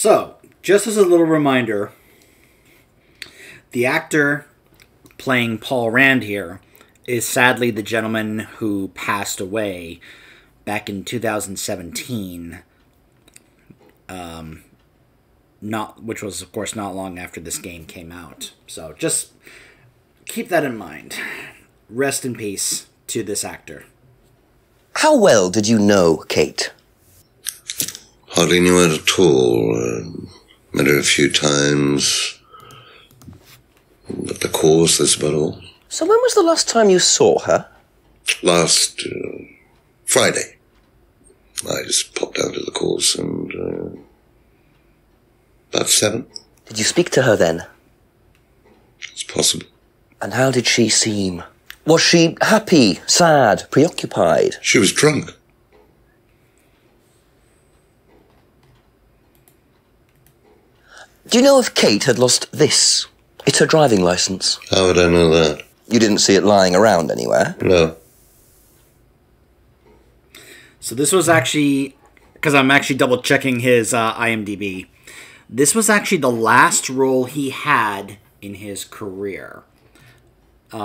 So, just as a little reminder, the actor playing Paul Rand here is sadly the gentleman who passed away back in 2017, which was, of course, not long after this game came out. So just keep that in mind. Rest in peace to this actor. How well did you know Kate? Hardly knew her at all. Met her a few times at the course, that's about all. So when was the last time you saw her? Last Friday. I just popped down to the course and about 7. Did you speak to her then? It's possible. And how did she seem? Was she happy, sad, preoccupied? She was drunk. Do you know if Kate had lost this? It's her driving licence. How would I know that? You didn't see it lying around anywhere? No. So this was actually, because I'm actually double-checking his IMDb, this was actually the last role he had in his career. It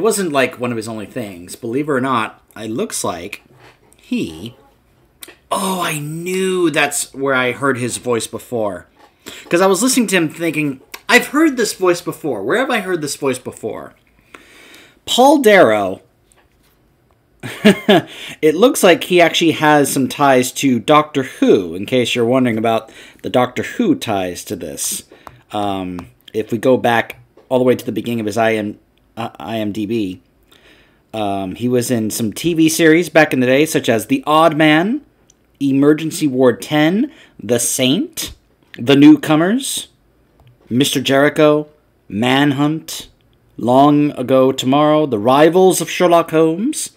wasn't like one of his only things. Believe it or not, it looks like he... Oh, I knew that's where I heard his voice before. Because I was listening to him thinking, I've heard this voice before. Where have I heard this voice before? Paul Darrow. It looks like he actually has some ties to Doctor Who, in case you're wondering about the Doctor Who ties to this. If we go back all the way to the beginning of his IMDb, he was in some TV series back in the day, such as The Odd Man, Emergency Ward 10, The Saint, The Newcomers, Mr. Jericho, Manhunt, Long Ago Tomorrow, The Rivals of Sherlock Holmes,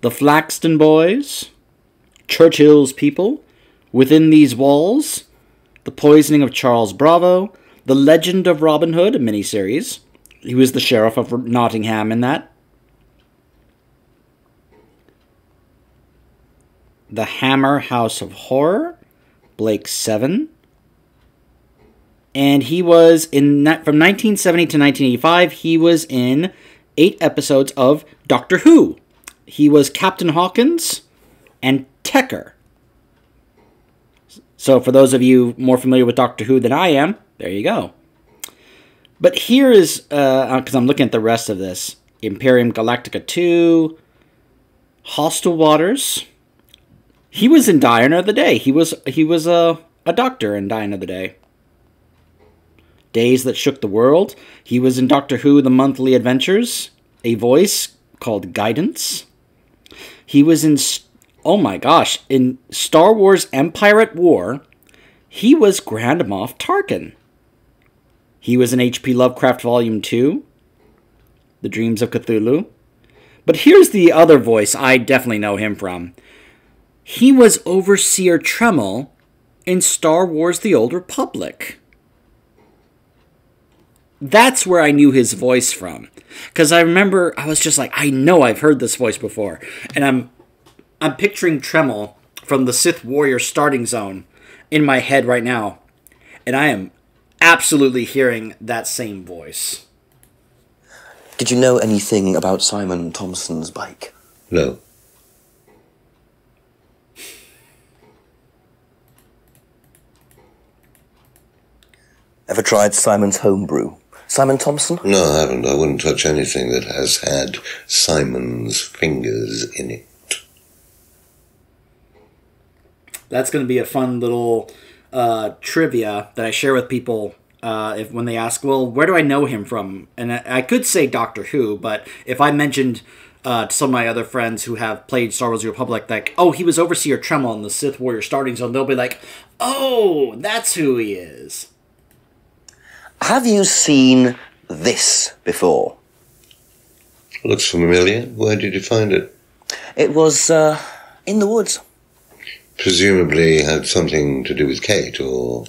The Flaxton Boys, Churchill's People, Within These Walls, The Poisoning of Charles Bravo, The Legend of Robin Hood, a miniseries. He was the Sheriff of Nottingham in that. The Hammer House of Horror, Blake Seven. And he was in that from 1970 to 1985, he was in 8 episodes of Doctor Who. He was Captain Hawkins and Tecker. So for those of you more familiar with Doctor Who than I am, there you go. But here is, because I'm looking at the rest of this, Imperium Galactica 2, Hostile Waters. He was in Die Another Day. He was a doctor in Die Another Day. Days That Shook the World. He was in Doctor Who, The Monthly Adventures, a voice called Guidance. He was in, oh my gosh, in Star Wars Empire at War, he was Grand Moff Tarkin. He was in H.P. Lovecraft Volume 2, The Dreams of Cthulhu. But here's the other voice I definitely know him from. He was Overseer Tremel in Star Wars The Old Republic. That's where I knew his voice from. Because I remember, I was just like, I know I've heard this voice before. And I'm picturing Tremel from the Sith Warrior starting zone in my head right now. And I am absolutely hearing that same voice. Did you know anything about Simon Thompson's bike? No. Ever tried Simon's homebrew? Simon Thompson? No, I haven't. I wouldn't touch anything that has had Simon's fingers in it. That's going to be a fun little trivia that I share with people when they ask, well, where do I know him from? And I could say Doctor Who, but if I mentioned to some of my other friends who have played Star Wars The Republic, like, oh, he was Overseer Tremel in the Sith Warrior starting zone, they'll be like, oh, that's who he is. Have you seen this before? Looks familiar. Where did you find it? It was in the woods. Presumably had something to do with Kate or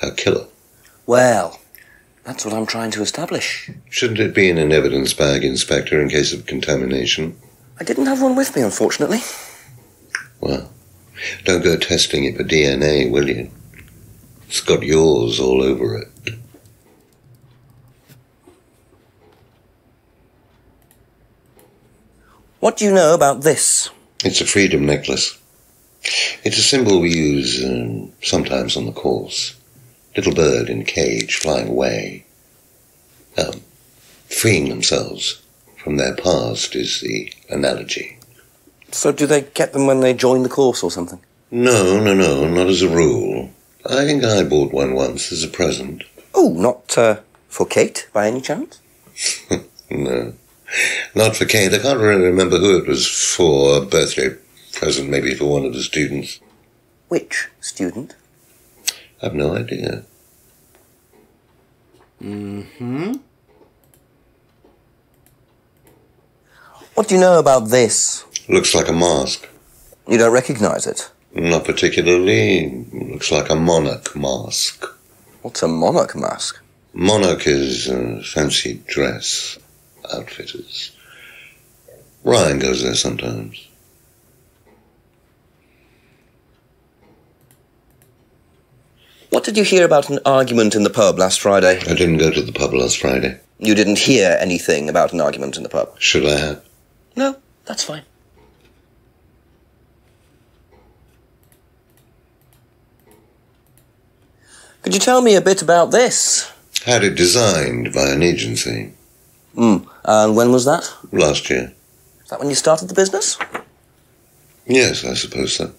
her killer. Well, that's what I'm trying to establish. Shouldn't it be in an evidence bag, Inspector, in case of contamination? I didn't have one with me, unfortunately. Well, don't go testing it for DNA, will you? It's got yours all over it. What do you know about this? It's a freedom necklace. It's a symbol we use sometimes on the course. Little bird in a cage flying away. Freeing themselves from their past is the analogy. So do they get them when they join the course or something? No, not as a rule. I think I bought one once as a present. Oh, not for Kate, by any chance? No, not for Kate. I can't really remember who it was for. A birthday present, maybe for one of the students. Which student? I've no idea. Mm-hmm. What do you know about this? Looks like a mask. You don't recognise it? Not particularly. Looks like a monarch mask. What's a monarch mask? Monarch is fancy dress outfitters. Ryan goes there sometimes. What did you hear about an argument in the pub last Friday? I didn't go to the pub last Friday. You didn't hear anything about an argument in the pub? Should I have? No, that's fine. Could you tell me a bit about this? Had it designed by an agency. And when was that? Last year. Is that when you started the business? Yes, I suppose so.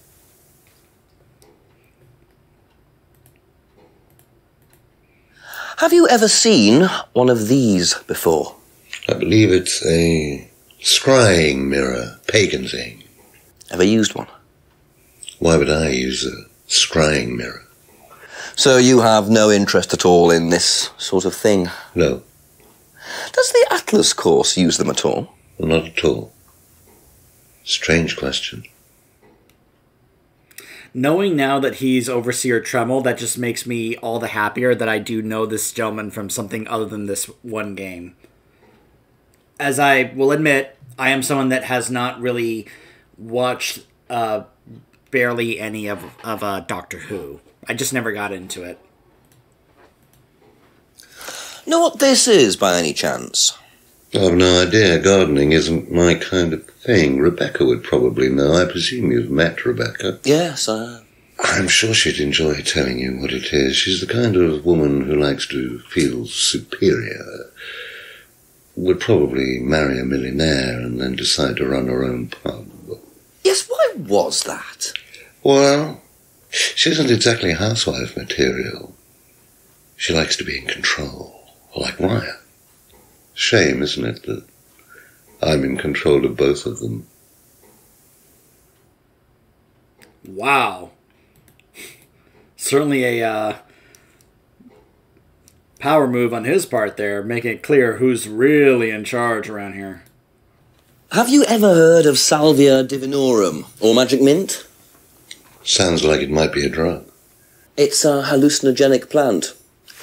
Have you ever seen one of these before? I believe it's a scrying mirror, pagan thing. Ever used one? Why would I use a scrying mirror? So you have no interest at all in this sort of thing? No. Does the Atlas course use them at all? Not at all. Strange question. Knowing now that he's Overseer Tremel, that just makes me all the happier that I do know this gentleman from something other than this one game. As I will admit, I am someone that has not really watched barely any of Doctor Who. I just never got into it. Know what this is, by any chance? I have no idea. Gardening isn't my kind of thing. Rebecca would probably know. I presume you've met Rebecca. Yes, I have. I'm sure she'd enjoy telling you what it is. She's the kind of woman who likes to feel superior. Would probably marry a millionaire and then decide to run her own pub. Yes, why was that? Well, she isn't exactly housewife material. She likes to be in control, like Ryan. Shame, isn't it, that I'm in control of both of them? Wow. Certainly a power move on his part there, making it clear who's really in charge around here. Have you ever heard of Salvia divinorum, or magic mint? Sounds like it might be a drug. It's a hallucinogenic plant.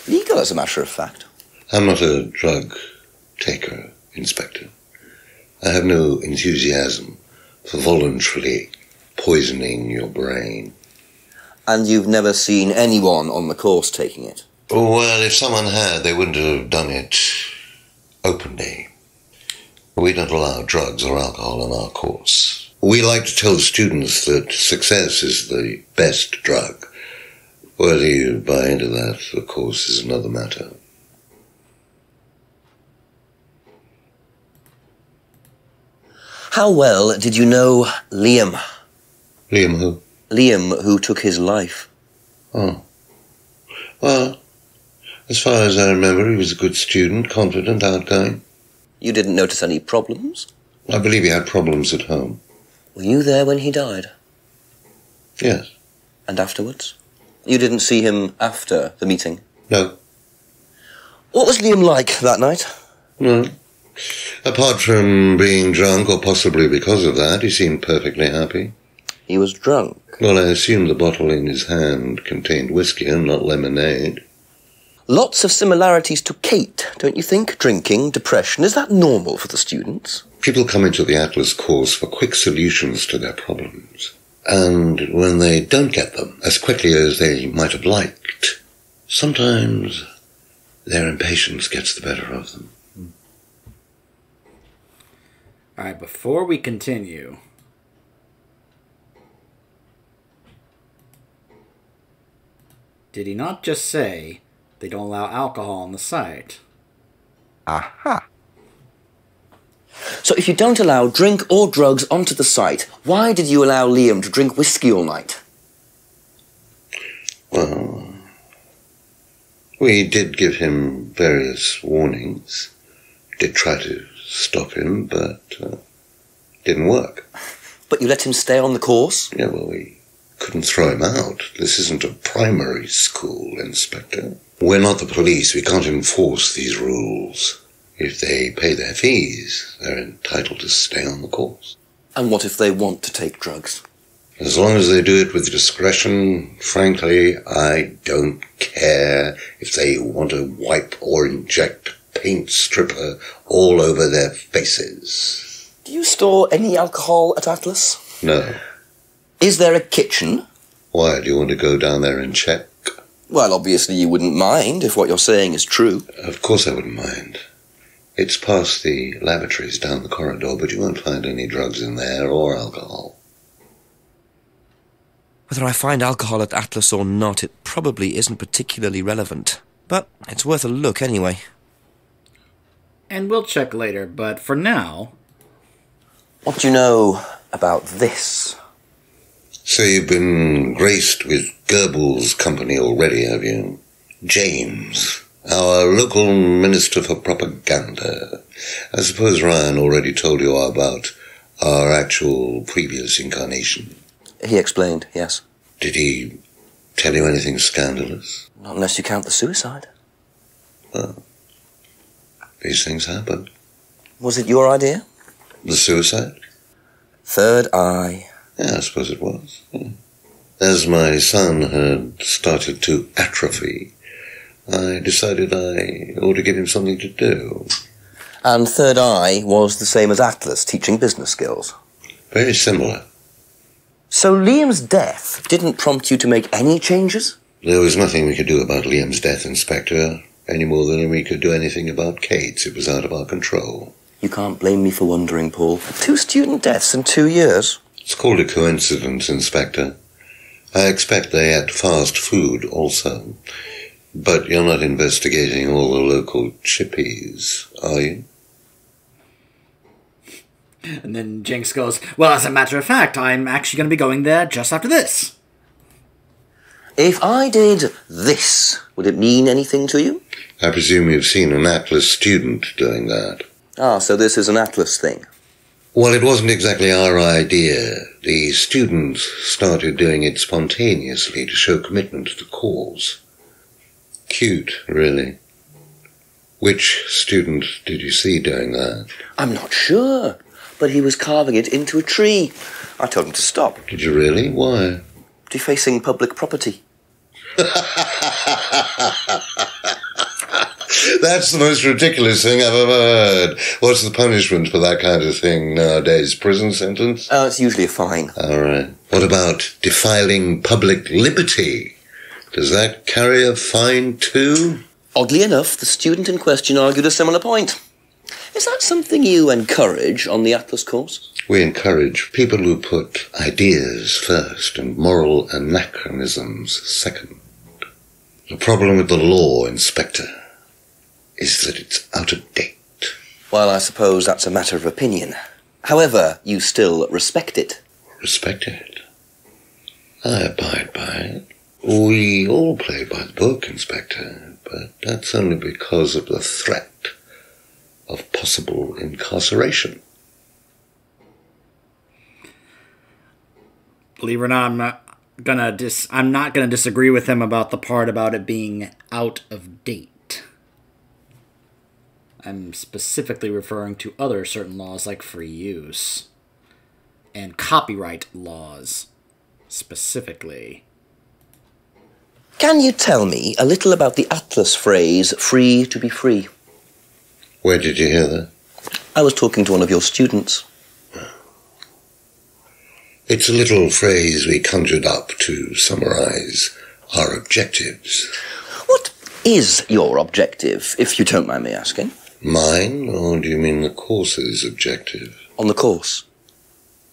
Legal, as a matter of fact. I'm not a drug taker, Inspector. I have no enthusiasm for voluntarily poisoning your brain. And you've never seen anyone on the course taking it? Oh, well, if someone had, they wouldn't have done it openly. We don't allow drugs or alcohol on our course. We like to tell students that success is the best drug. Whether you buy into that, of course, is another matter. How well did you know Liam? Liam who? Liam, who took his life. Oh. Well, as far as I remember, he was a good student, confident, outgoing. You didn't notice any problems? I believe he had problems at home. Were you there when he died? Yes. And afterwards? You didn't see him after the meeting? No. What was Liam like that night? No. Apart from being drunk, or possibly because of that, he seemed perfectly happy. He was drunk? Well, I assume the bottle in his hand contained whiskey and not lemonade. Lots of similarities to Kate, don't you think? Drinking, depression, is that normal for the students? People come into the Atlas course for quick solutions to their problems. And when they don't get them as quickly as they might have liked, sometimes their impatience gets the better of them. All right, before we continue, did he not just say they don't allow alcohol on the site? Aha. So if you don't allow drink or drugs onto the site, why did you allow Liam to drink whiskey all night? Well, we did give him various warnings. Did try to stop him, but didn't work. But you let him stay on the course? Yeah, well, we couldn't throw him out. This isn't a primary school, Inspector. We're not the police. We can't enforce these rules. If they pay their fees, they're entitled to stay on the course. And what if they want to take drugs? As long as they do it with discretion, frankly, I don't care if they want to wipe or inject paint stripper all over their faces. Do you store any alcohol at Atlas? No. Is there a kitchen? Why, do you want to go down there and check? Well, obviously you wouldn't mind if what you're saying is true. Of course I wouldn't mind. It's past the lavatories down the corridor, but you won't find any drugs in there or alcohol. Whether I find alcohol at Atlas or not, it probably isn't particularly relevant. But it's worth a look anyway. And we'll check later, but for now... What do you know about this? So you've been graced with Goebbels' company already, have you? James, our local minister for propaganda. I suppose Ryan already told you about our actual previous incarnation. He explained, yes. Did he tell you anything scandalous? Not unless you count the suicide. Well, these things happen. Was it your idea? The suicide? Third Eye. Yeah, I suppose it was. Yeah. As my son had started to atrophy, I decided I ought to give him something to do. And Third Eye was the same as Atlas, teaching business skills. Very similar. So Liam's death didn't prompt you to make any changes? There was nothing we could do about Liam's death, Inspector, any more than we could do anything about Kate's. It was out of our control. You can't blame me for wondering, Paul. 2 student deaths in 2 years. It's called a coincidence, Inspector. I expect they had fast food also. But you're not investigating all the local chippies, are you? And then Jinx goes, well, as a matter of fact, I'm actually going to be going there just after this. If I did this, would it mean anything to you? I presume you've seen an Atlas student doing that. Ah, so this is an Atlas thing. Well, it wasn't exactly our idea. The students started doing it spontaneously to show commitment to the cause. Cute, really. Which student did you see doing that? I'm not sure, but he was carving it into a tree. I told him to stop. Did you really? Why? Defacing public property. That's the most ridiculous thing I've ever heard. What's the punishment for that kind of thing nowadays? Prison sentence? Oh, it's usually a fine. All right. What about defiling public liberty? Does that carry a fine too? Oddly enough, the student in question argued a similar point. Is that something you encourage on the Atlas course? We encourage people who put ideas first and moral anachronisms second. The problem with the law, Inspector, is that it's out of date. Well, I suppose that's a matter of opinion. However, you still respect it. Respect it? I abide by it. We all play by the book, Inspector, but that's only because of the threat of possible incarceration. Believe it or not, I'm not gonna disagree with him about the part about it being out of date. I'm specifically referring to other certain laws like free use and copyright laws, specifically. Can you tell me a little about the Atlas phrase, free to be free? Where did you hear that? I was talking to one of your students. It's a little phrase we conjured up to summarize our objectives. What is your objective, if you don't mind me asking? Mine, or do you mean the course's objective? On the course.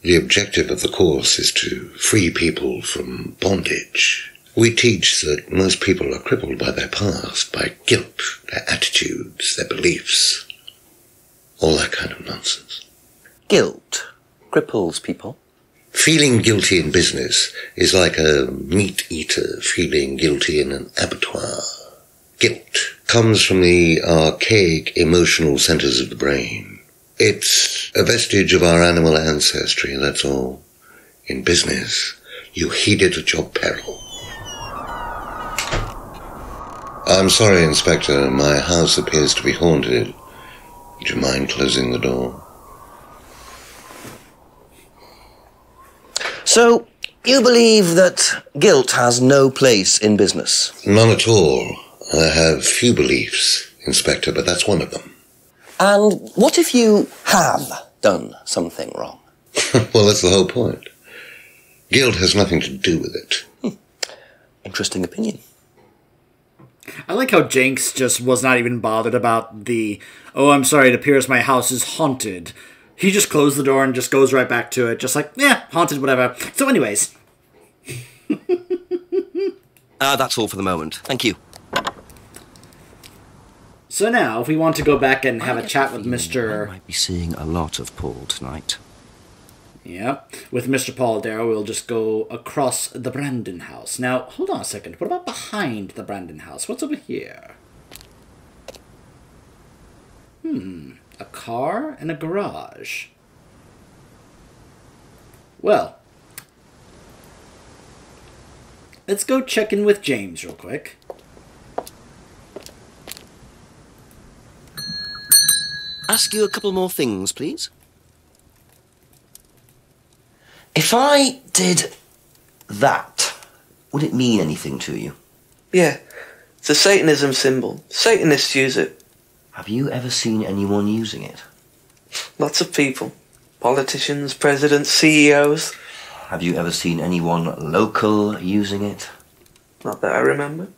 The objective of the course is to free people from bondage. We teach that most people are crippled by their past, by guilt, their attitudes, their beliefs, all that kind of nonsense. Guilt cripples people. Feeling guilty in business is like a meat-eater feeling guilty in an abattoir. Guilt comes from the archaic emotional centers of the brain. It's a vestige of our animal ancestry, that's all. In business, you heed it at your peril. I'm sorry, Inspector, my house appears to be haunted. Would you mind closing the door? So, you believe that guilt has no place in business? None at all. I have few beliefs, Inspector, but that's one of them. And what if you have done something wrong? Well, that's the whole point. Guilt has nothing to do with it. Interesting opinion. I like how Jenks just was not even bothered about the, oh, I'm sorry, it appears my house is haunted. He just closed the door and just goes right back to it, just like, yeah, haunted, whatever. So anyways. That's all for the moment. Thank you. So now, if we want to go back and have a chat with Mr. I might be seeing a lot of Paul tonight. Yeah, with Mr. Paul Darrow, we'll just go across the Brandon house. Now, hold on a second. What about behind the Brandon house? What's over here? A car and a garage. Well, let's go check in with James real quick. Ask you a couple more things, please. If I did that, would it mean anything to you? Yeah, it's a Satanism symbol. Satanists use it. Have you ever seen anyone using it? Lots of people. Politicians, presidents, CEOs. Have you ever seen anyone local using it? Not that I remember.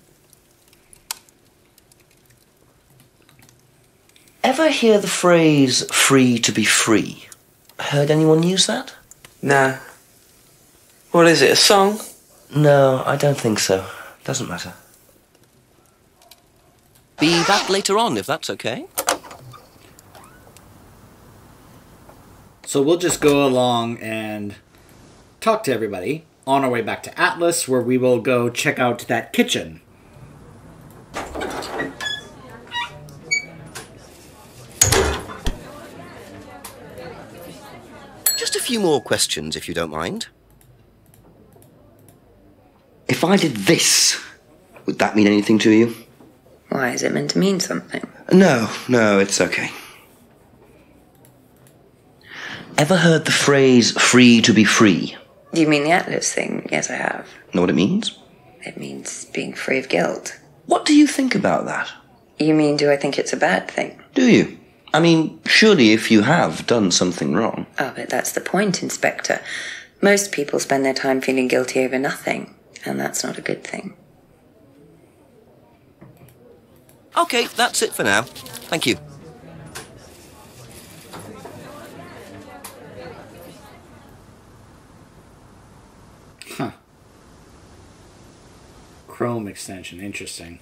Ever hear the phrase, free to be free? Heard anyone use that? Nah. What is it, a song? No, I don't think so. Doesn't matter. Be back later on, if that's okay. So we'll just go along and talk to everybody on our way back to Atlas, where we will go check out that kitchen. A few more questions, if you don't mind. If I did this, would that mean anything to you? Why, is it meant to mean something? No, no, it's okay. Ever heard the phrase, free to be free? Do you mean the Atlas thing? Yes, I have. Know what it means? It means being free of guilt. What do you think about that? You mean, do I think it's a bad thing? Do you? I mean, surely if you have done something wrong... Oh, but that's the point, Inspector. Most people spend their time feeling guilty over nothing, and that's not a good thing. Okay, that's it for now. Thank you. Huh. Chrome extension, interesting.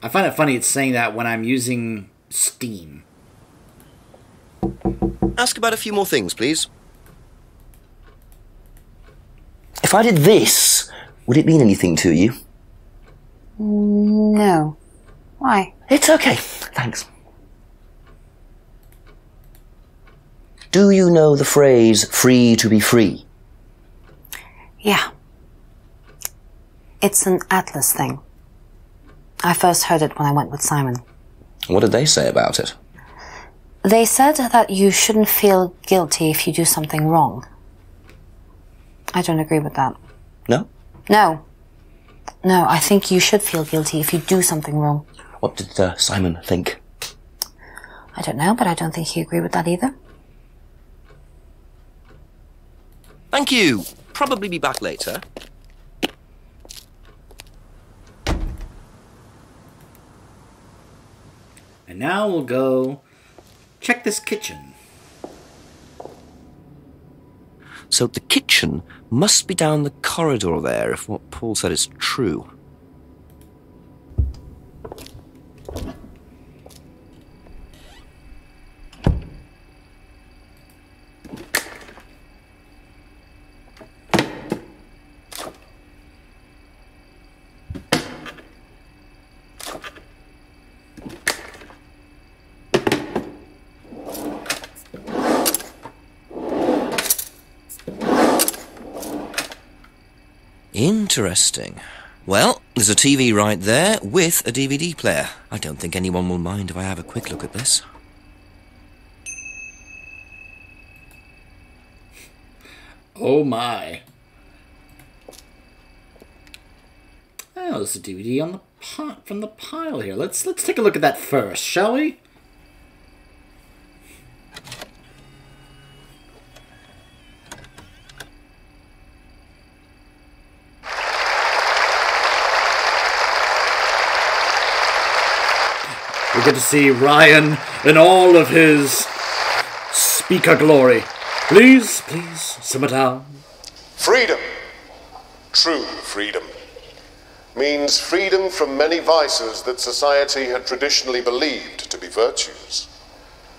I find it funny it's saying that when I'm using Steam. Ask about a few more things, please. If I did this, would it mean anything to you? No. Why? It's okay. Thanks. Do you know the phrase, free to be free? Yeah. It's an Atlas thing. I first heard it when I went with Simon. What did they say about it? They said that you shouldn't feel guilty if you do something wrong. I don't agree with that. No? No. No, I think you should feel guilty if you do something wrong. What did Simon think? I don't know, but I don't think he agreed with that either. Thank you. Probably be back later. And now we'll go check this kitchen. So the kitchen must be down the corridor there, if what Paul said is true. Interesting. Well, there's a TV right there with a DVD player. I don't think anyone will mind if I have a quick look at this. Oh my. Oh, there's a DVD on the pot from the pile here. Let's take a look at that first, shall we? We get to see Ryan in all of his speaker glory. Please, please, simmer down. Freedom, true freedom, means freedom from many vices that society had traditionally believed to be virtues.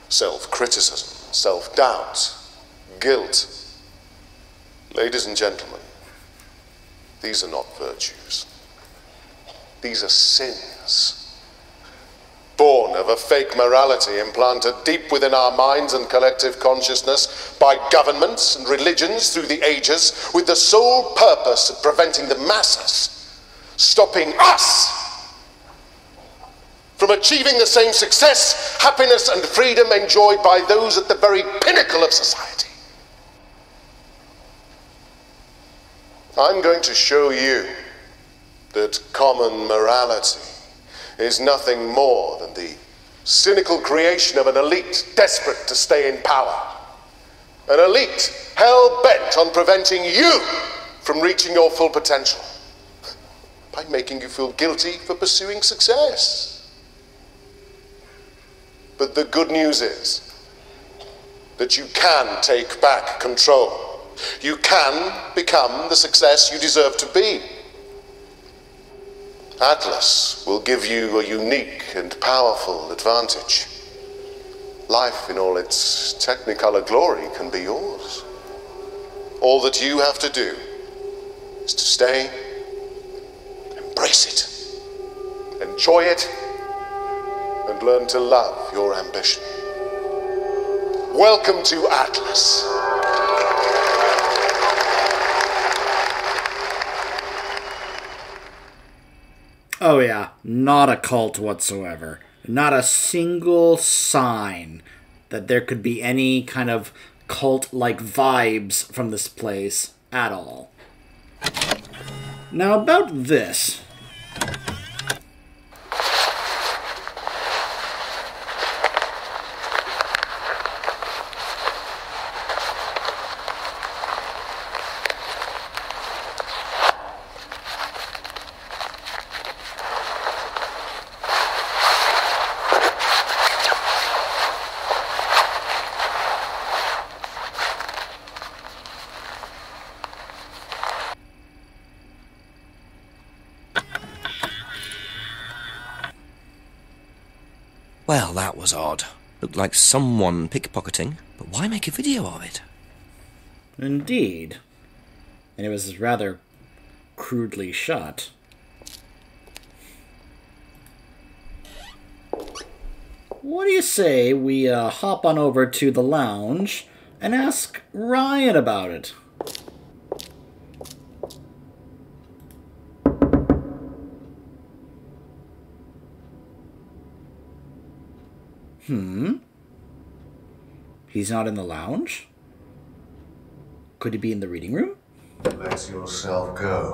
Self-criticism, self-doubt, guilt. Ladies and gentlemen, these are not virtues. These are sins. Born of a fake morality implanted deep within our minds and collective consciousness by governments and religions through the ages, with the sole purpose of preventing the masses, stopping us from achieving the same success, happiness, and freedom enjoyed by those at the very pinnacle of society. I'm going to show you that common morality is nothing more than the cynical creation of an elite desperate to stay in power. An elite hell-bent on preventing you from reaching your full potential by making you feel guilty for pursuing success. But the good news is that you can take back control. You can become the success you deserve to be. Atlas will give you a unique and powerful advantage. Life in all its technicolor glory can be yours. All that you have to do is to stay, embrace it, enjoy it, and learn to love your ambition. Welcome to Atlas. Oh yeah, not a cult whatsoever. Not a single sign that there could be any kind of cult-like vibes from this place at all. Now about this. Well, that was odd. Looked like someone pickpocketing, but why make a video of it? Indeed. And it was rather crudely shot. What do you say we hop on over to the lounge and ask Ryan about it? Hmm? He's not in the lounge? Could he be in the reading room? Let yourself go.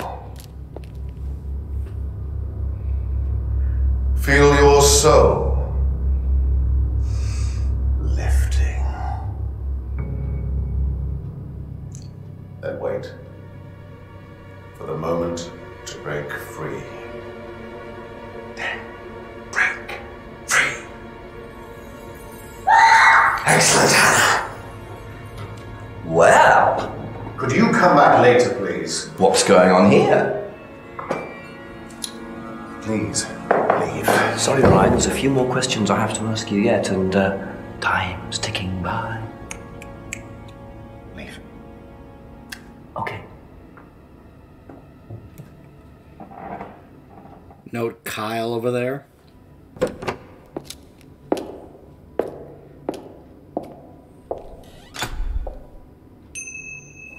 Feel your soul lifting. Then wait for the moment to break free. Then break free. Excellent, Hannah. Well, could you come back later, please? What's going on here? Please, leave. Sorry, Ryan, there's a few more questions I have to ask you yet, and time's ticking by. Leave. Okay. Note Kyle over there.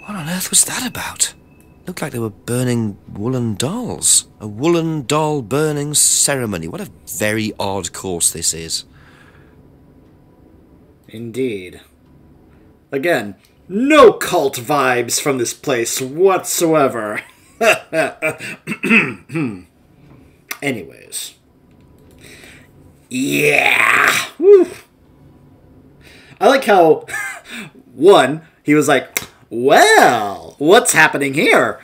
What on earth was that about? Looked like they were burning woolen dolls. A woolen doll burning ceremony. What a very odd course this is. Indeed. Again, no cult vibes from this place whatsoever. Anyways. Yeah! Woo. I like how, one, he was like, well, what's happening here?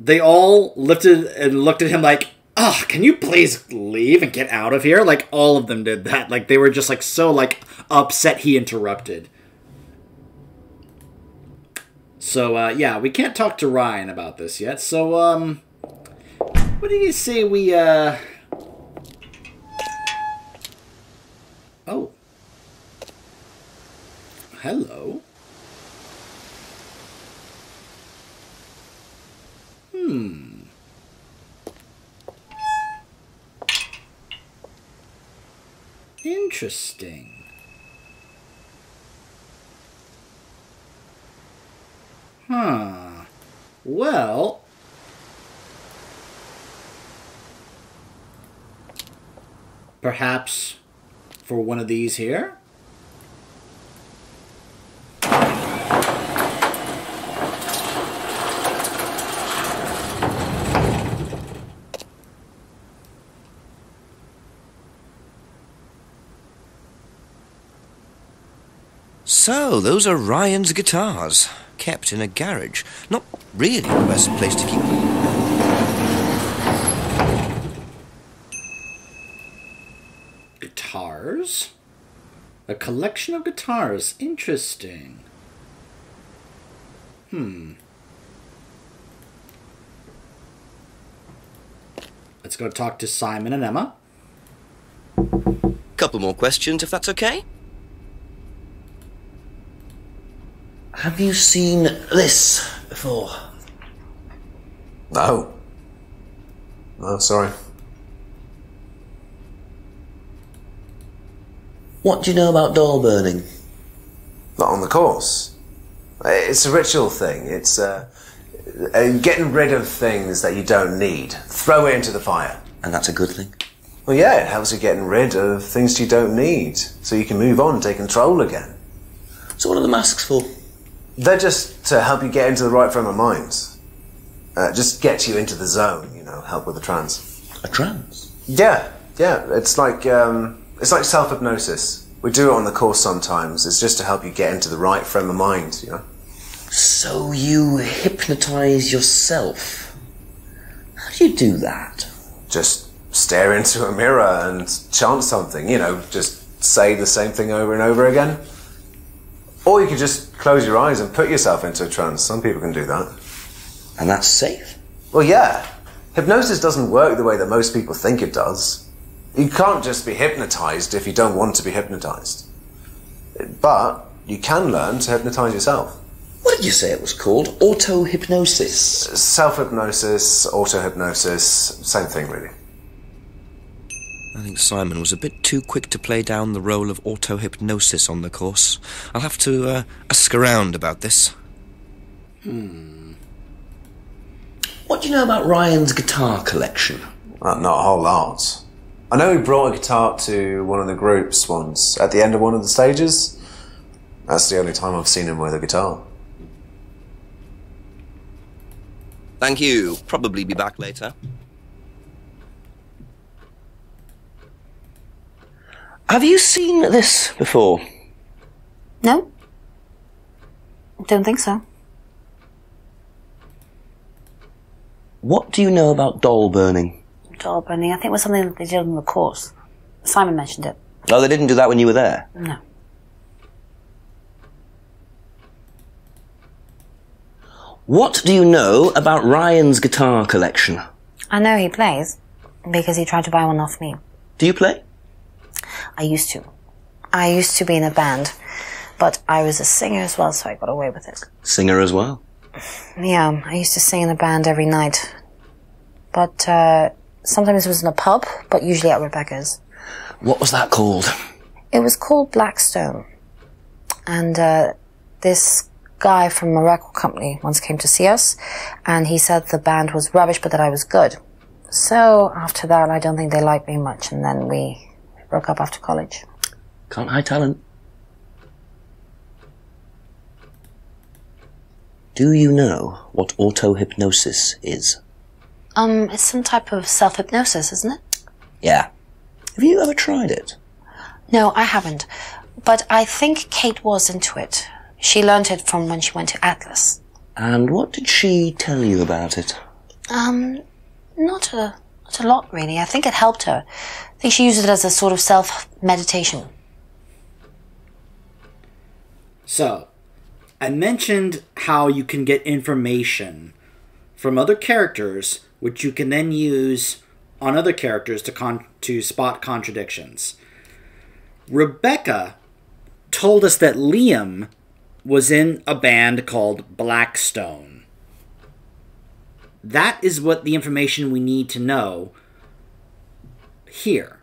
They all lifted and looked at him like, oh, can you please leave and get out of here? Like, all of them did that. Like, they were just, like, so, like, upset he interrupted. So, yeah, we can't talk to Ryan about this yet. So, what do you say we, Oh. Hello. Interesting. Huh. Well. Perhaps for one of these here? So, those are Ryan's guitars, kept in a garage. Not really the best place to keep them. Guitars? A collection of guitars. Interesting. Let's go talk to Simon and Emma. Couple more questions, if that's okay. Have you seen this before? No. No, sorry. What do you know about doll burning? Not on the course. It's a ritual thing. It's getting rid of things that you don't need. Throw it into the fire. And that's a good thing? Well, yeah, it helps with getting rid of things you don't need, so you can move on and take control again. So what are the masks for? They're just to help you get into the right frame of mind. Just get you into the zone, you know, help with the trance. A trance? Yeah. It's like self-hypnosis. We do it on the course sometimes. It's just to help you get into the right frame of mind, you know. So you hypnotize yourself. How do you do that? Just stare into a mirror and chant something, you know, just say the same thing over and over again. Or you could just close your eyes and put yourself into a trance. Some people can do that. And that's safe? Well, yeah. Hypnosis doesn't work the way that most people think it does. You can't just be hypnotized if you don't want to be hypnotized. But you can learn to hypnotize yourself. What did you say it was called? Auto-hypnosis? Self-hypnosis, auto-hypnosis, same thing really. I think Simon was a bit too quick to play down the role of auto-hypnosis on the course. I'll have to ask around about this. What do you know about Ryan's guitar collection? Well, not a whole lot. I know he brought a guitar to one of the groups once, at the end of one of the stages. That's the only time I've seen him with a guitar. Thank you. Probably be back later. Have you seen this before? No. I don't think so. What do you know about doll burning? Doll burning? I think it was something that they did on the course. Simon mentioned it. Oh, they didn't do that when you were there? No. What do you know about Ryan's guitar collection? I know he plays, because he tried to buy one off me. Do you play? I used to. I used to be in a band, but I was a singer as well, so I got away with it. Singer as well? Yeah, I used to sing in a band every night. But sometimes it was in a pub, but usually at Rebecca's. What was that called? It was called Blackstone. And this guy from a record company once came to see us, and he said the band was rubbish, but that I was good. So after that, I don't think they liked me much, and then we broke up after college. Can't hide talent. Do you know what auto-hypnosis is? It's some type of self-hypnosis, isn't it? Yeah. Have you ever tried it? No, I haven't. But I think Kate was into it. She learned it from when she went to Atlas. And what did she tell you about it? Not a lot, really. I think it helped her. I think she used it as a sort of self-meditation. So, I mentioned how you can get information from other characters, which you can then use on other characters to spot contradictions. Rebecca told us that Liam was in a band called Blackstone. That is what the information we need to know here,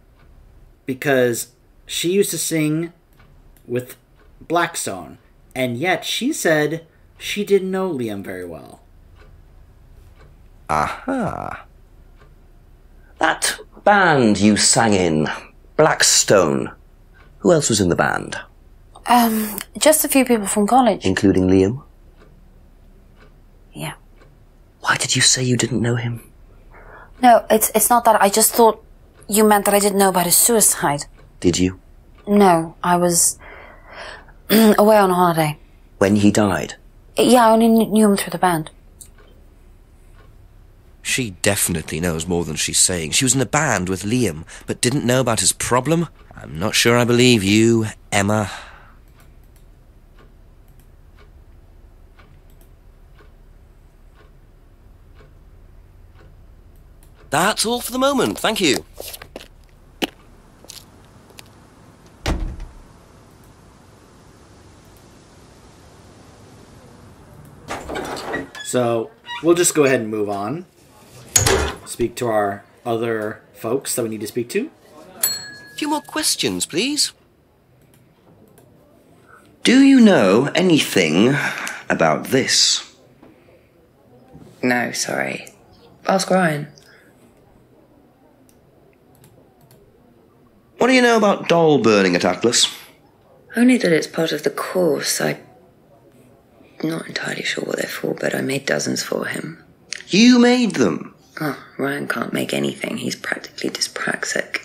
because she used to sing with Blackstone, and yet she said she didn't know Liam very well. Aha. That band you sang in, Blackstone. Who else was in the band? Just a few people from college. Including Liam? Yeah. Why did you say you didn't know him? No, it's not that. I just thought you meant that I didn't know about his suicide. Did you? No, I was away on holiday. When he died? Yeah, I only knew him through the band. She definitely knows more than she's saying. She was in a band with Liam, but didn't know about his problem? I'm not sure I believe you, Emma. That's all for the moment, thank you. So, we'll just go ahead and move on. Speak to our other folks that we need to speak to. A few more questions, please. Do you know anything about this? No, sorry. Ask Ryan. What do you know about doll burning at Atlas? Only that it's part of the course. I'm not entirely sure what they're for, but I made dozens for him. You made them? Oh, Ryan can't make anything. He's practically dyspraxic.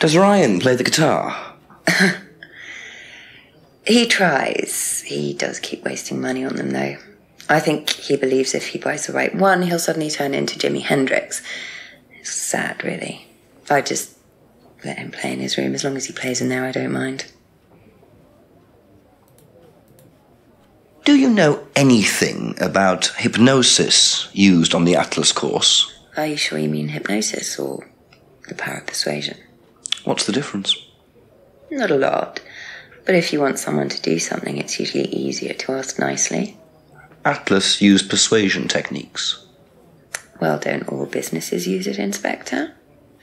Does Ryan play the guitar? He tries. He does keep wasting money on them, though. I think he believes if he buys the right one, he'll suddenly turn into Jimi Hendrix. It's sad, really. I just let him play in his room. As long as he plays in there, I don't mind. Do you know anything about hypnosis used on the Atlas course? Are you sure you mean hypnosis or the power of persuasion? What's the difference? Not a lot. But if you want someone to do something, it's usually easier to ask nicely. Atlas used persuasion techniques. Well, don't all businesses use it, Inspector?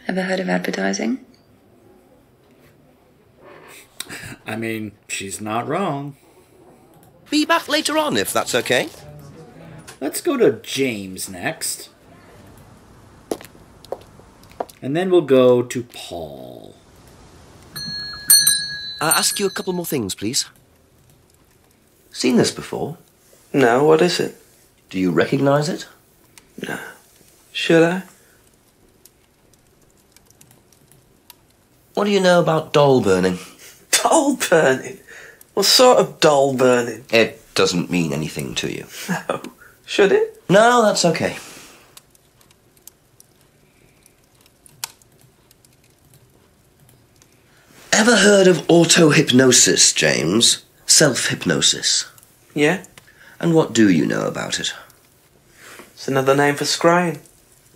Ever heard of advertising? I mean, she's not wrong. Be back later on, if that's okay. Let's go to James next. And then we'll go to Paul. I'll ask you a couple more things, please. Seen this before? No, what is it? Do you recognize it? No. Should I? What do you know about doll burning? Doll burning? What sort of doll burning? It doesn't mean anything to you. No. Should it? No, that's okay. Ever heard of auto-hypnosis, James? self-hypnosis. Yeah? And what do you know about it? It's another name for scrying.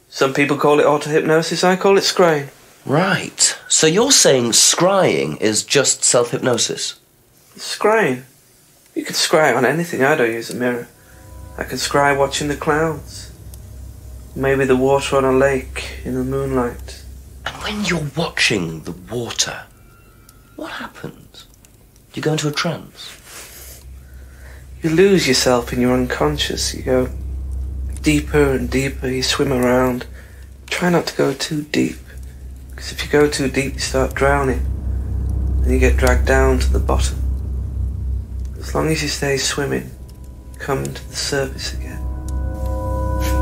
Some people call it auto-hypnosis, I call it scrying. Right. So you're saying scrying is just self-hypnosis? Scrying? You can scry on anything. I don't use a mirror. I can scry watching the clouds. Maybe the water on a lake in the moonlight. And when you're watching the water, what happens? You go into a trance? You lose yourself in your unconscious. You go deeper and deeper. You swim around. Try not to go too deep. Because if you go too deep, you start drowning. And you get dragged down to the bottom. As long as you stay swimming, you come to the surface again.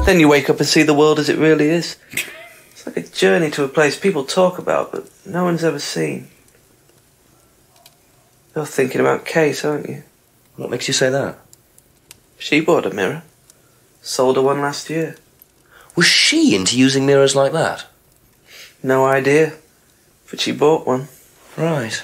Then you wake up and see the world as it really is. It's like a journey to a place people talk about, but no one's ever seen. You're thinking about Kate, aren't you? What makes you say that? She bought a mirror. Sold her one last year. Was she into using mirrors like that? No idea. But she bought one. Right.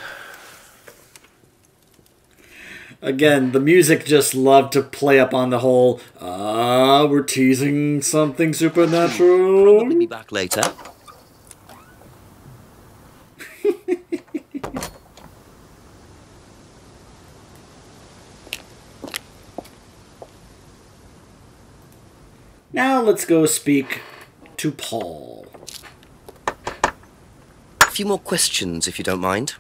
Again, the music just loved to play up on the whole, we're teasing something supernatural. Probably be back later. Now let's go speak to Paul. A few more questions, if you don't mind.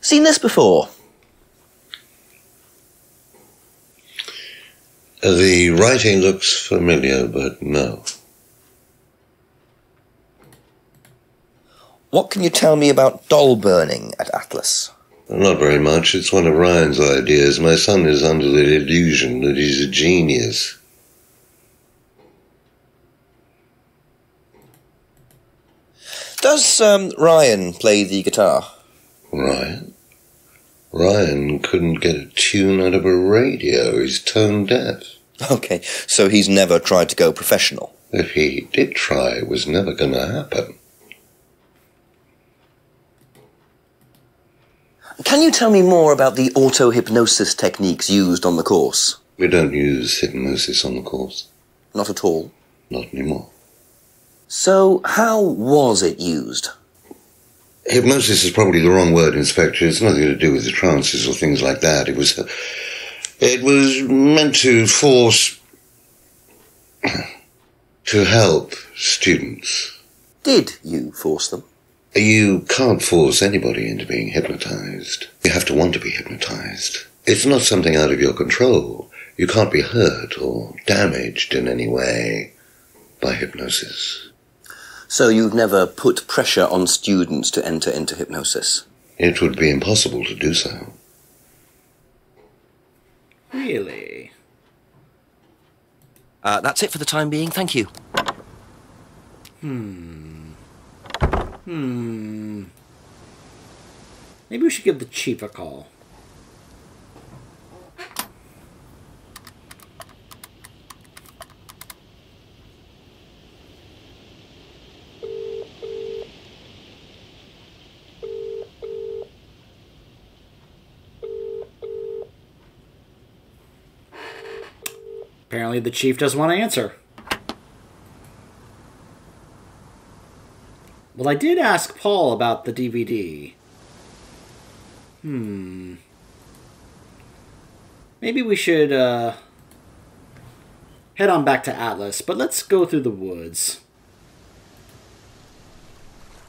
Seen this before? The writing looks familiar, but no. What can you tell me about doll burning at Atlas? Not very much. It's one of Ryan's ideas. My son is under the illusion that he's a genius. Does Ryan play the guitar? Ryan? Ryan couldn't get a tune out of a radio. He's tone deaf. Okay, so he's never tried to go professional. If he did try, it was never going to happen. Can you tell me more about the auto-hypnosis techniques used on the course? We don't use hypnosis on the course. Not at all? Not anymore. So, how was it used? Hypnosis is probably the wrong word, Inspector. It's nothing to do with the trances or things like that. It was meant to force... to help students. Did you force them? You can't force anybody into being hypnotized. You have to want to be hypnotized. It's not something out of your control. You can't be hurt or damaged in any way by hypnosis. So you've never put pressure on students to enter into hypnosis? It would be impossible to do so. Really? That's it for the time being, thank you. Maybe we should give the chief a call. Apparently the chief doesn't want to answer. Well, I did ask Paul about the DVD. Maybe we should head on back to Atlas, but let's go through the woods.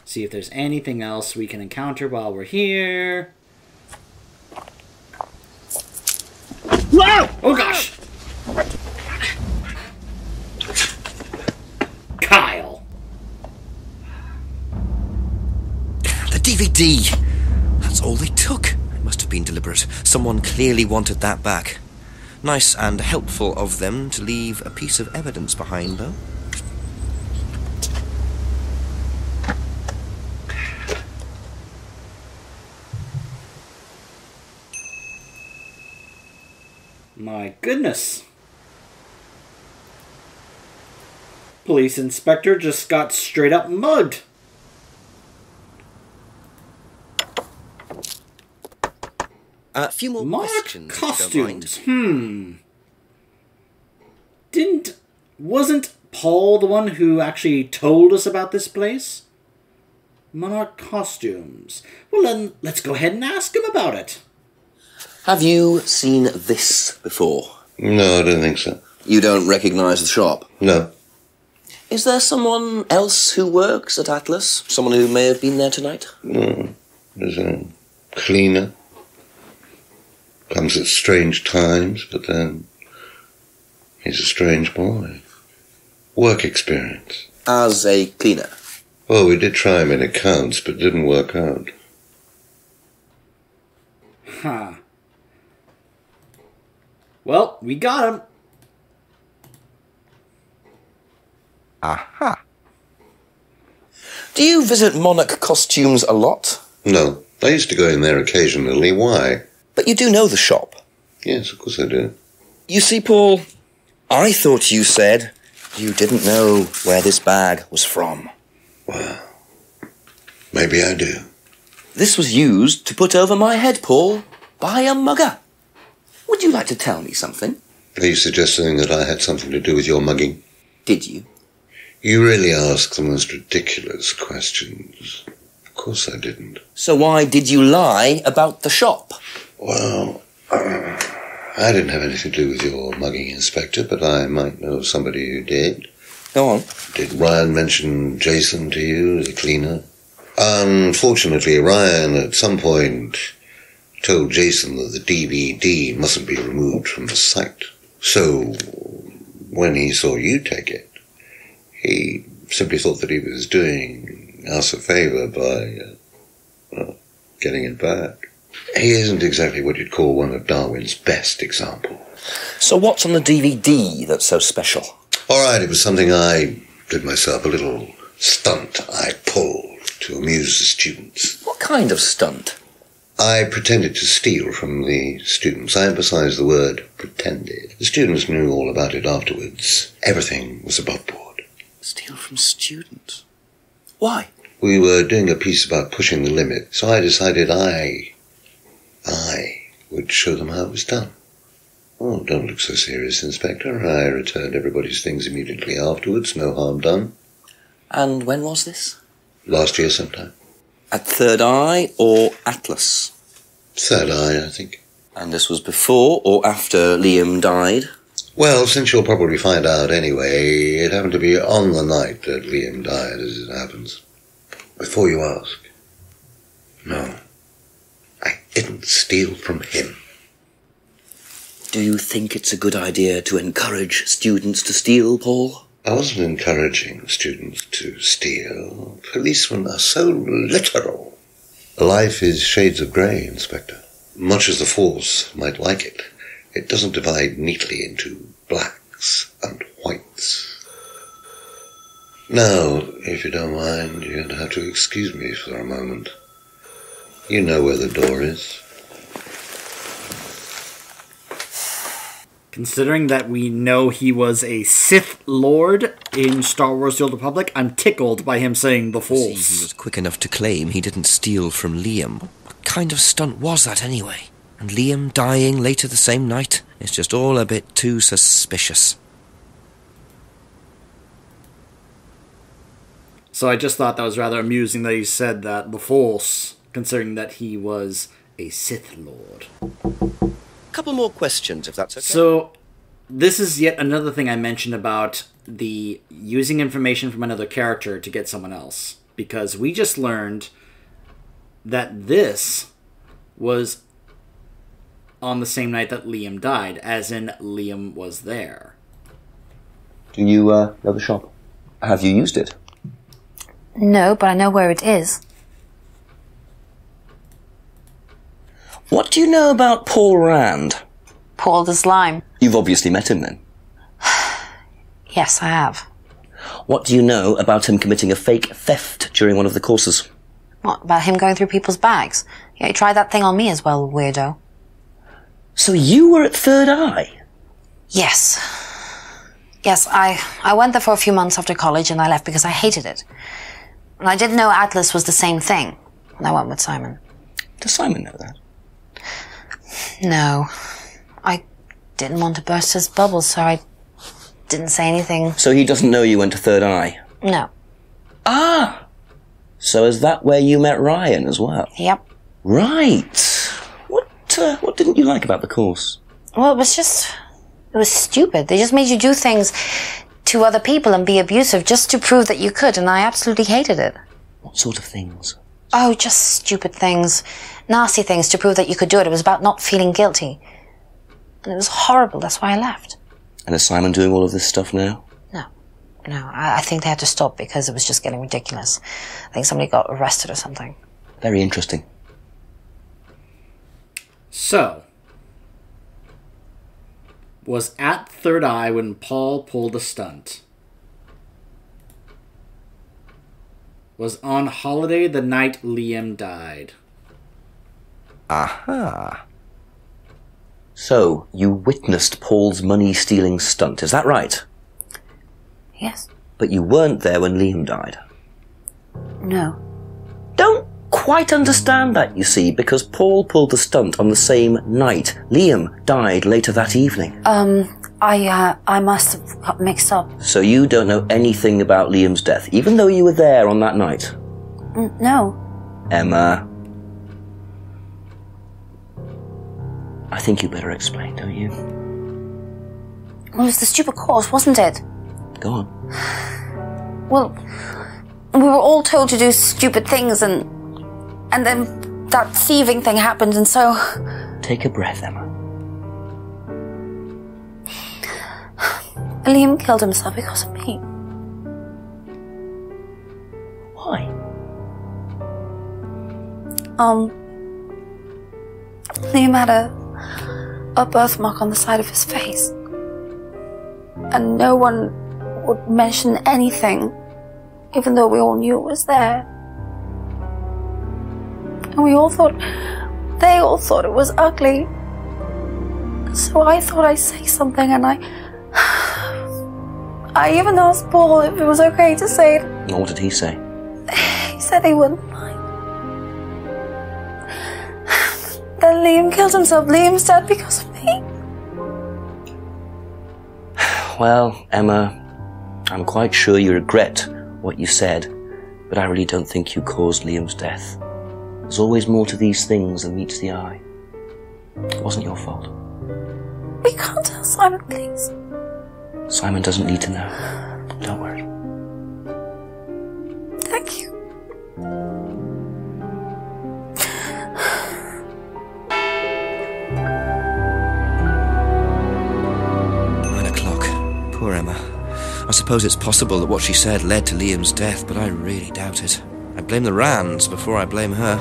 See if there's anything else we can encounter while we're here. Whoa! Oh gosh! DVD! That's all they took. It must have been deliberate. Someone clearly wanted that back. Nice and helpful of them to leave a piece of evidence behind, though. My goodness. Police inspector just got straight up mugged. A few more Monarch questions. Costumes. Wasn't Paul the one who actually told us about this place? Monarch costumes. Well, then let's go ahead and ask him about it. Have you seen this before? No, I don't think so. You don't recognise the shop? No. Is there someone else who works at Atlas? Someone who may have been there tonight? No. There's a cleaner. Comes at strange times, but then he's a strange boy. Work experience. As a cleaner? Well, we did try him in accounts, but it didn't work out. Huh. Well, we got him. Aha. Do you visit Monarch costumes a lot? No. I used to go in there occasionally. Why? But you do know the shop. Yes, of course I do. You see, Paul, I thought you said you didn't know where this bag was from. Well, maybe I do. This was used to put over my head, Paul, by a mugger. Would you like to tell me something? Are you suggesting that I had something to do with your mugging? Did you? You really ask the most ridiculous questions. Of course I didn't. So why did you lie about the shop? Well, I didn't have anything to do with your mugging, Inspector, but I might know somebody who did. Go on. Did Ryan mention Jason to you, the cleaner? Unfortunately, Ryan at some point told Jason that the DVD mustn't be removed from the site. So when he saw you take it, he simply thought that he was doing us a favour by getting it back. He isn't exactly what you'd call one of Darwin's best examples. So what's on the DVD that's so special? All right, it was something I did myself, a little stunt I pulled to amuse the students. What kind of stunt? I pretended to steal from the students. I emphasised the word pretended. The students knew all about it afterwards. Everything was above board. Steal from students? Why? We were doing a piece about pushing the limit, so I decided I would show them how it was done. Oh, don't look so serious, Inspector. I returned everybody's things immediately afterwards, no harm done. And when was this? Last year sometime. At Third Eye or Atlas? Third Eye, I think. And this was before or after Liam died? Well, since you'll probably find out anyway, it happened to be on the night that Liam died, as it happens. Before you ask, no, I didn't steal from him. Do you think it's a good idea to encourage students to steal, Paul? I wasn't encouraging students to steal. Policemen are so literal. Life is shades of grey, Inspector. Much as the Force might like it, it doesn't divide neatly into blacks and whites. Now, if you don't mind, you'd have to excuse me for a moment. You know where the door is. Considering that we know he was a Sith Lord in Star Wars The Old Republic, I'm tickled by him saying the Force. He was quick enough to claim he didn't steal from Liam. What kind of stunt was that anyway? And Liam dying later the same night? It's just all a bit too suspicious. So I just thought that was rather amusing that he said that the Force, considering that he was a Sith Lord. A couple more questions, if that's okay. So, this is yet another thing I mentioned about the using information from another character to get someone else. Because we just learned that this was on the same night that Liam died, as in Liam was there. Do you know the shop? Have you used it? No, but I know where it is. What do you know about Paul Rand? Paul the Slime. You've obviously met him then? Yes, I have. What do you know about him committing a fake theft during one of the courses? What, about him going through people's bags? Yeah, he tried that thing on me as well, weirdo. So you were at Third Eye? Yes. Yes, I went there for a few months after college and I left because I hated it. And I didn't know Atlas was the same thing. And I went with Simon. Does Simon know that? No. I didn't want to burst his bubble, so I didn't say anything. So he doesn't know you went to Third Eye? No. Ah! So is that where you met Ryan as well? Yep. Right. What didn't you like about the course? Well, it was stupid. They just made you do things to other people and be abusive just to prove that you could, and I absolutely hated it. What sort of things? Oh, just stupid things. Nasty things to prove that you could do it. It was about not feeling guilty. And it was horrible. That's why I left. And is Simon doing all of this stuff now? No. No, I think they had to stop because it was just getting ridiculous. I think somebody got arrested or something. Very interesting. So, was at Third Eye when Paul pulled a stunt. Was on holiday the night Liam died. Aha. So, you witnessed Paul's money-stealing stunt, is that right? Yes. But you weren't there when Liam died? No. Don't quite understand that, you see, because Paul pulled the stunt on the same night. Liam died later that evening. I must have got mixed up. So you don't know anything about Liam's death, even though you were there on that night? No. Emma. I think you better explain, don't you? Well, it was the stupid course, wasn't it? Go on. Well, we were all told to do stupid things and then that thieving thing happened, and so... Take a breath, Emma. Liam killed himself because of me. Why? Liam had a birthmark on the side of his face, and no one would mention anything, even though we all knew it was there. And we all thought, they all thought it was ugly. So I thought I'd say something, and I even asked Paul if it was okay to say it. And what did he say? He said he wouldn't mind. Then Liam killed himself. Liam's dead because of me. Well, Emma, I'm quite sure you regret what you said, but I really don't think you caused Liam's death. There's always more to these things than meets the eye. It wasn't your fault. We can't tell Simon, please. Simon doesn't need to know. Don't worry. Thank you. Emma. I suppose it's possible that what she said led to Liam's death, but I really doubt it. I blame the Rands before I blame her.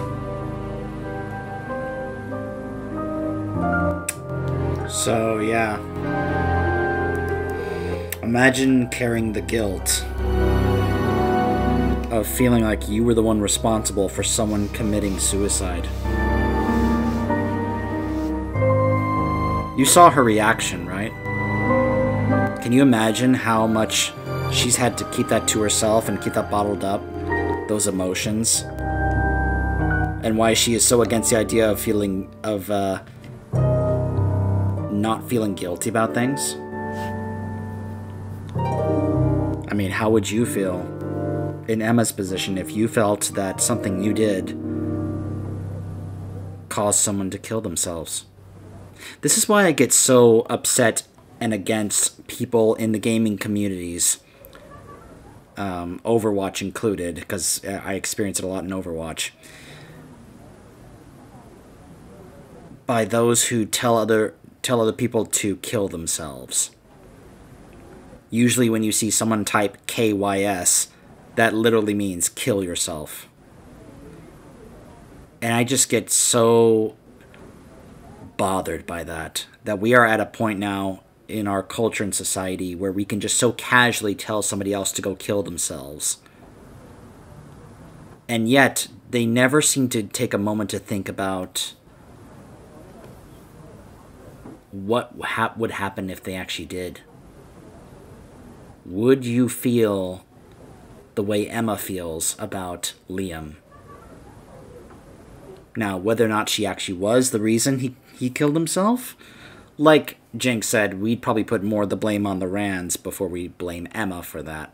So, yeah. Imagine carrying the guilt of feeling like you were the one responsible for someone committing suicide. You saw her reaction, right? Can you imagine how much she's had to keep that to herself and keep that bottled up, those emotions? And why she is so against the idea of not feeling guilty about things? I mean, how would you feel in Emma's position if you felt that something you did caused someone to kill themselves? This is why I get so upset and against people in the gaming communities, Overwatch included, because I experience it a lot in Overwatch, by those who tell other people to kill themselves. Usually when you see someone type KYS, that literally means kill yourself. And I just get so bothered by that, that we are at a point now in our culture and society where we can just so casually tell somebody else to go kill themselves. And yet, they never seem to take a moment to think about what would happen if they actually did. Would you feel the way Emma feels about Liam? Now, whether or not she actually was the reason he killed himself, like Jinx said, we'd probably put more of the blame on the Rands before we blame Emma for that.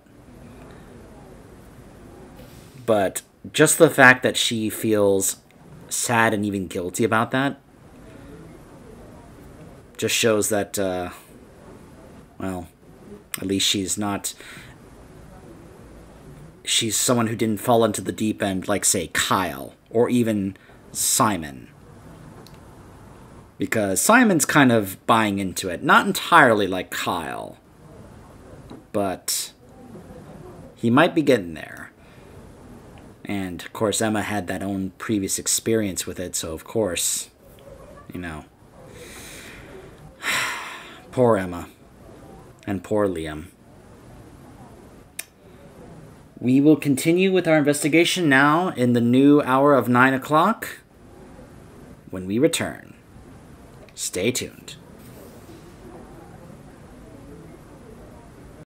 But just the fact that she feels sad and even guilty about that just shows that, well, at least she's not... She's someone who didn't fall into the deep end like, say, Kyle or even Simon. Because Simon's kind of buying into it. Not entirely like Kyle, but he might be getting there. And, of course, Emma had that own previous experience with it, so, of course, you know... Poor Emma. And poor Liam. We will continue with our investigation now in the new hour of 9 o'clock when we return. Stay tuned.